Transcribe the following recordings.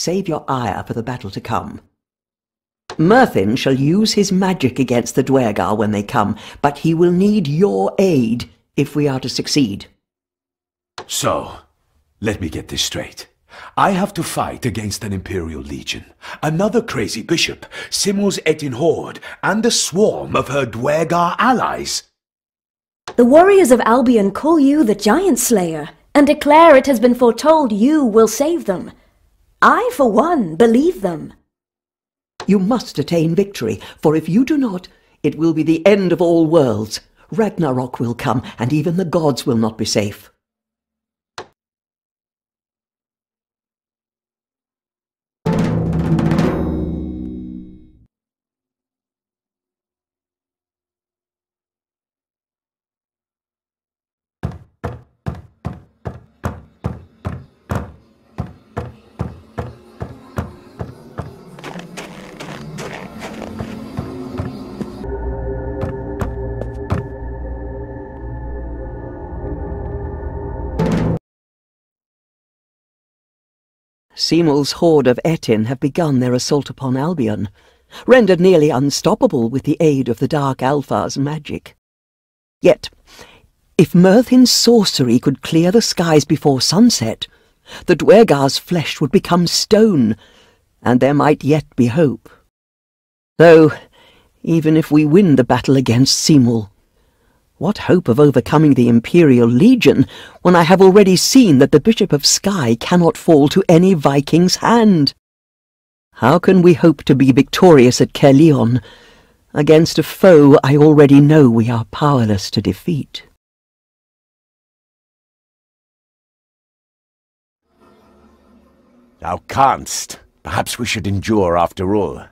Save your ire for the battle to come. Myrddin shall use his magic against the Dwergar when they come, but he will need your aid if we are to succeed. So, let me get this straight. I have to fight against an Imperial Legion, another crazy bishop, Simul's Etin horde, and a swarm of her Dwergar allies. The warriors of Albion call you the Giant Slayer, and declare it has been foretold you will save them. I, for one, believe them. You must attain victory, for if you do not, it will be the end of all worlds. Ragnarok will come, and even the gods will not be safe. Simul's horde of Etin have begun their assault upon Albion, rendered nearly unstoppable with the aid of the Dark Alpha's magic. Yet, if Myrddin's sorcery could clear the skies before sunset, the Dwergar's flesh would become stone, and there might yet be hope. Though, even if we win the battle against Simul, what hope of overcoming the Imperial Legion, when I have already seen that the Bishop of Skye cannot fall to any Viking's hand? How can we hope to be victorious at Caerleon, against a foe I already know we are powerless to defeat? Thou canst. Perhaps we should endure after all.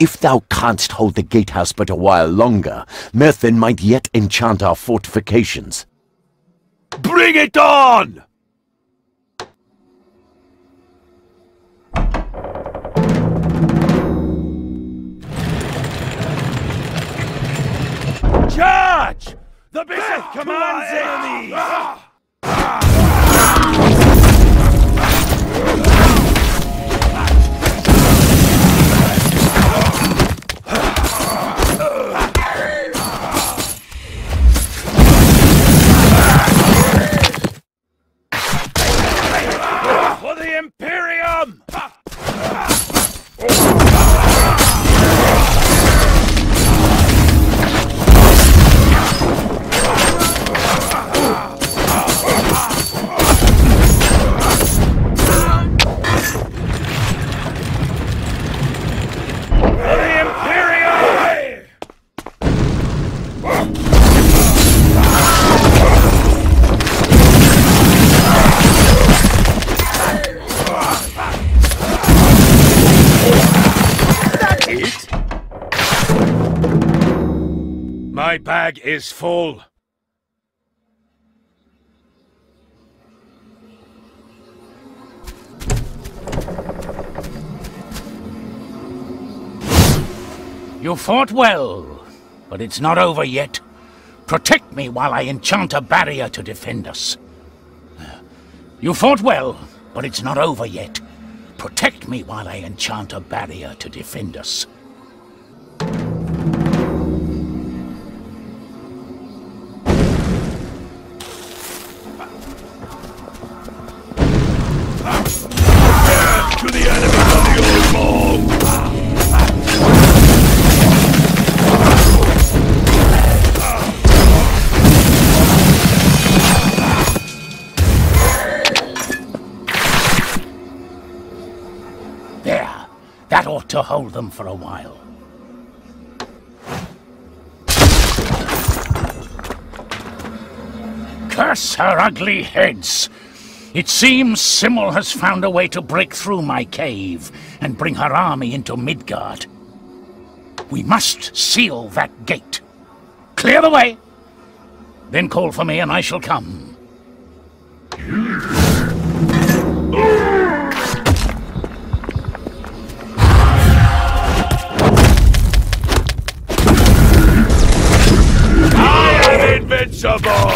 If thou canst hold the gatehouse but a while longer, Myrddin might yet enchant our fortifications. Bring it on! Charge! The bishop commands enemies! My bag is full. You fought well, but it's not over yet. Protect me while I enchant a barrier to defend us. You fought well, but it's not over yet. Protect me while I enchant a barrier to defend us. To hold them for a while. Curse her ugly heads! It seems Simul has found a way to break through my cave and bring her army into Midgard. We must seal that gate. Clear the way! Then call for me and I shall come. Invincible!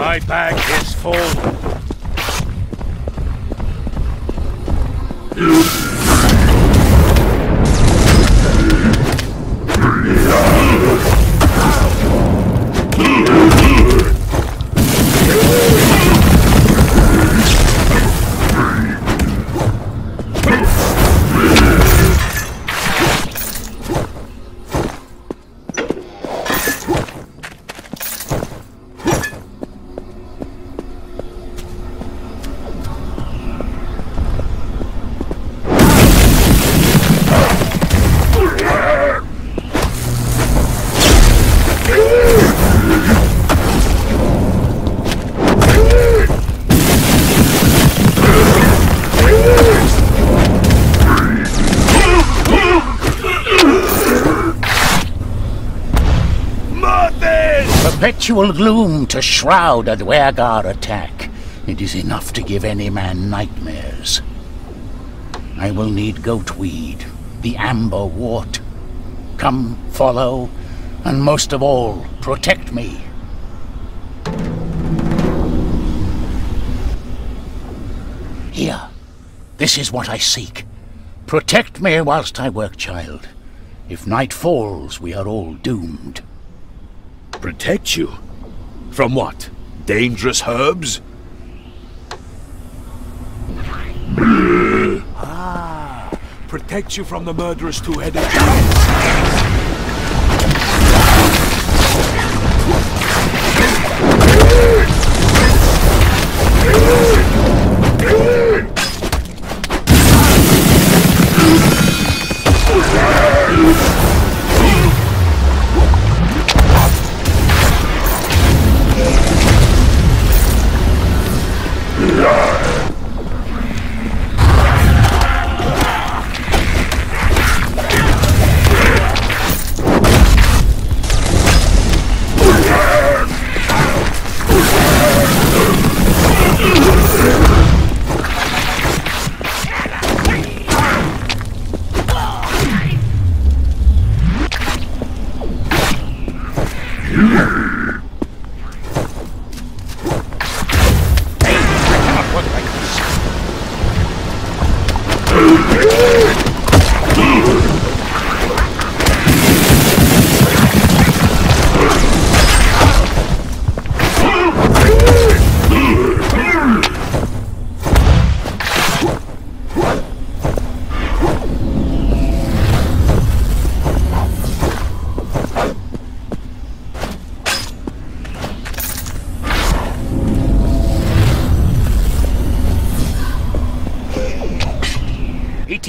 My bag is full. Perpetual gloom to shroud a Dwergar attack. It is enough to give any man nightmares. I will need goatweed, the amber wart. Come, follow, and most of all, protect me. Here, this is what I seek. Protect me whilst I work, child. If night falls, we are all doomed. Protect you? From what? Dangerous herbs? Ah, protect you from the murderous two-headed giants.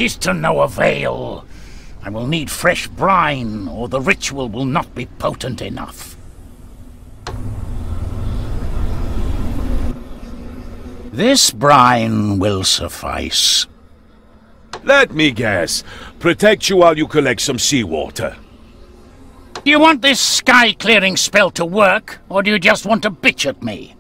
Is to no avail. I will need fresh brine, or the ritual will not be potent enough. This brine will suffice. Let me guess. Protect you while you collect some seawater. Do you want this sky-clearing spell to work, or do you just want to bitch at me?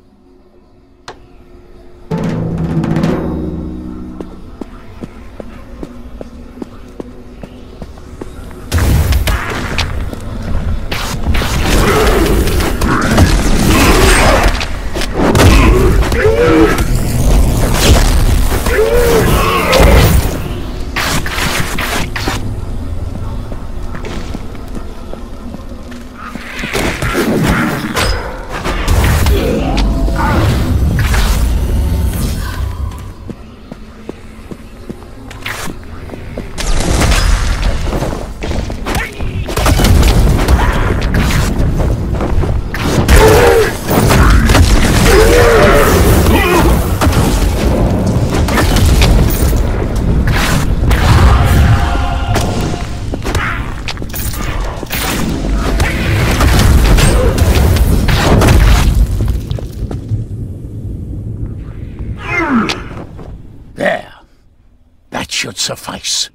Suffice.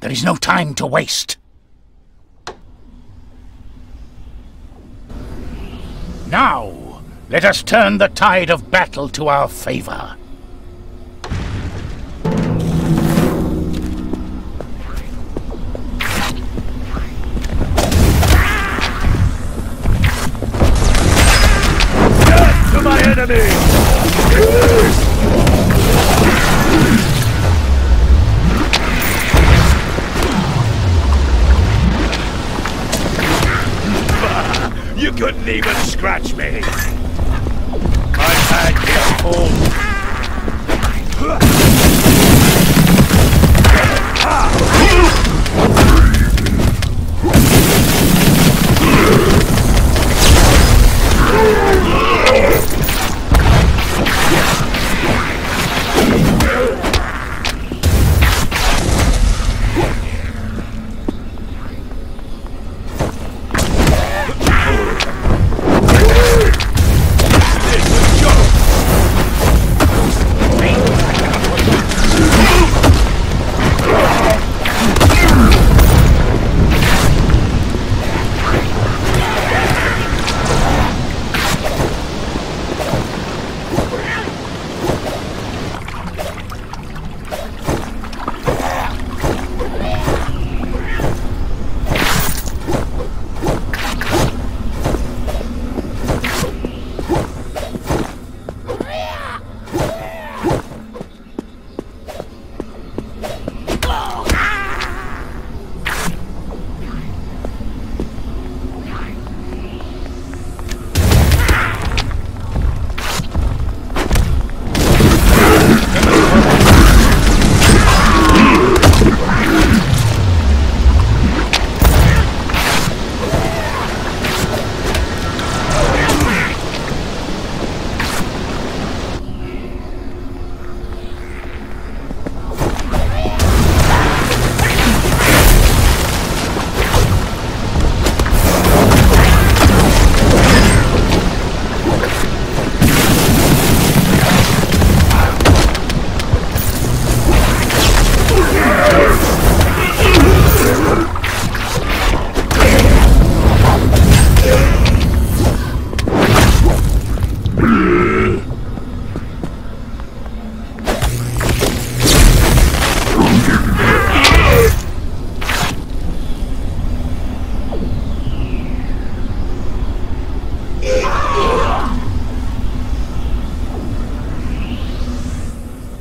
There is no time to waste. Now, let us turn the tide of battle to our favor. Death to my enemies! enemy! You couldn't even scratch me! I've had this whole...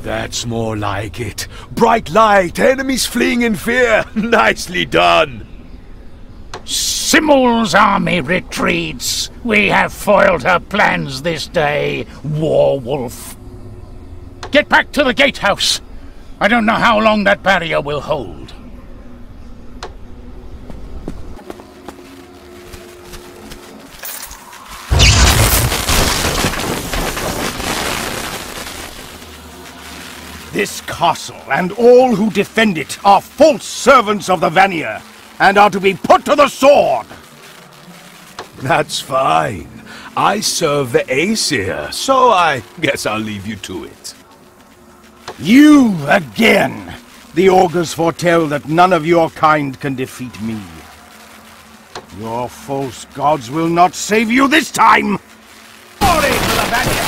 That's more like it. Bright light, enemies fleeing in fear. Nicely done. Simul's army retreats. We have foiled her plans this day, Warwolf. Get back to the gatehouse. I don't know how long that barrier will hold. This castle and all who defend it are false servants of the Vanir and are to be put to the sword! That's fine. I serve the Aesir, so I guess I'll leave you to it. You again! The Augurs foretell that none of your kind can defeat me. Your false gods will not save you this time! Glory to the Vanir!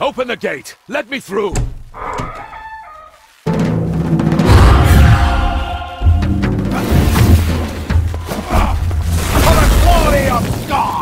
Open the gate! Let me through! For the glory of God!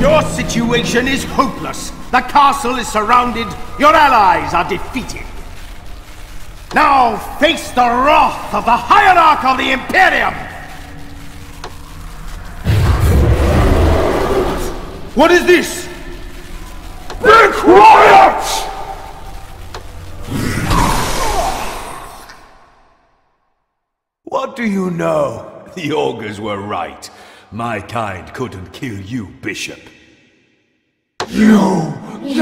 The situation is hopeless. The castle is surrounded. Your allies are defeated. Now face the wrath of the Hierarch of the Imperium! What is this? Be quiet! What do you know? The Augurs were right. My kind couldn't kill you, Bishop. You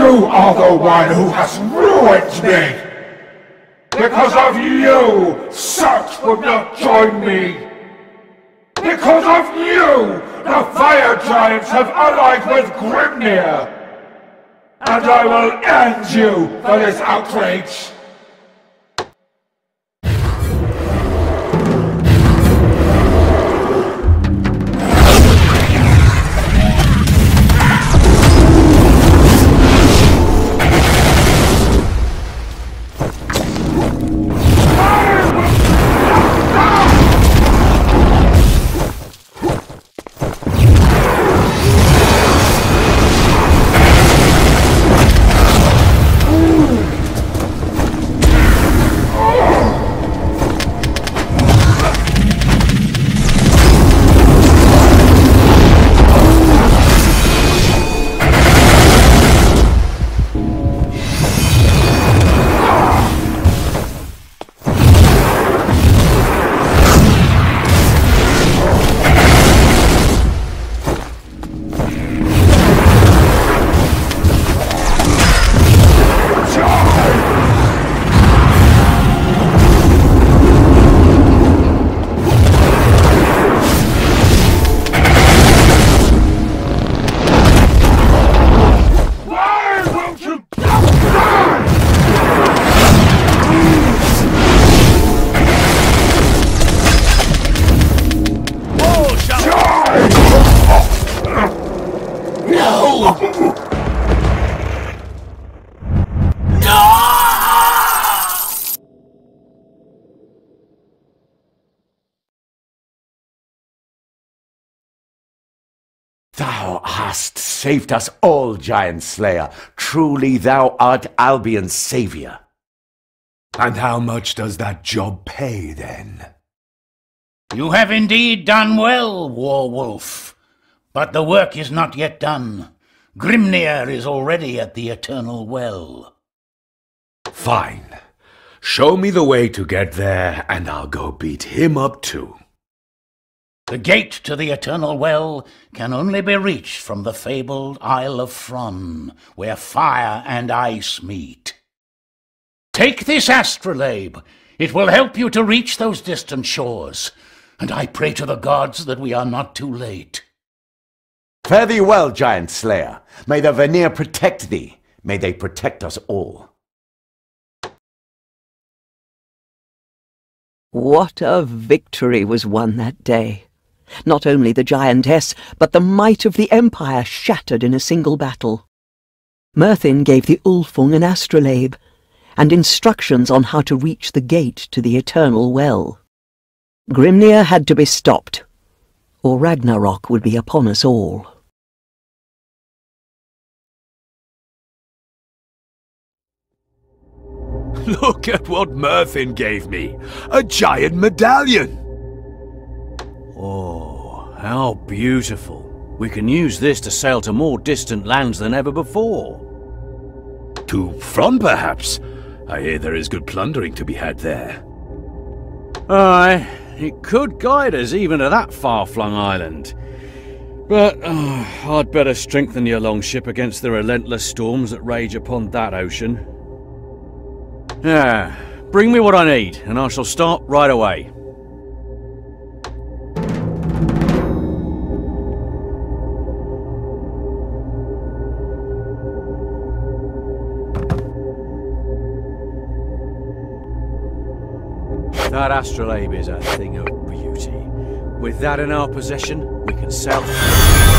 are the one who has ruined me! Because of you, Surt would not join me! Because of you, the Fire Giants have allied with Grimnir! And I will end you for this outrage! Thou hast saved us all, Giant Slayer. Truly thou art Albion's savior. And how much does that job pay, then? You have indeed done well, Warwolf. But the work is not yet done. Grimnir is already at the Eternal Well. Fine. Show me the way to get there, and I'll go beat him up too. The gate to the Eternal Well can only be reached from the fabled Isle of Fron, where fire and ice meet. Take this astrolabe. It will help you to reach those distant shores, and I pray to the gods that we are not too late. Fare thee well, Giant Slayer. May the Vanir protect thee. May they protect us all. What a victory was won that day. Not only the giantess, but the might of the empire shattered in a single battle. Myrddin gave the Ulfung an astrolabe, and instructions on how to reach the gate to the Eternal Well. Grimnir had to be stopped, or Ragnarok would be upon us all. Look at what Myrddin gave me! A giant medallion! Oh, how beautiful. We can use this to sail to more distant lands than ever before. To Fron, perhaps? I hear there is good plundering to be had there. Aye, it could guide us even to that far-flung island. But I'd better strengthen your longship against the relentless storms that rage upon that ocean. Ah, bring me what I need, and I shall start right away. That astrolabe is a thing of beauty. With that in our possession, we can sail.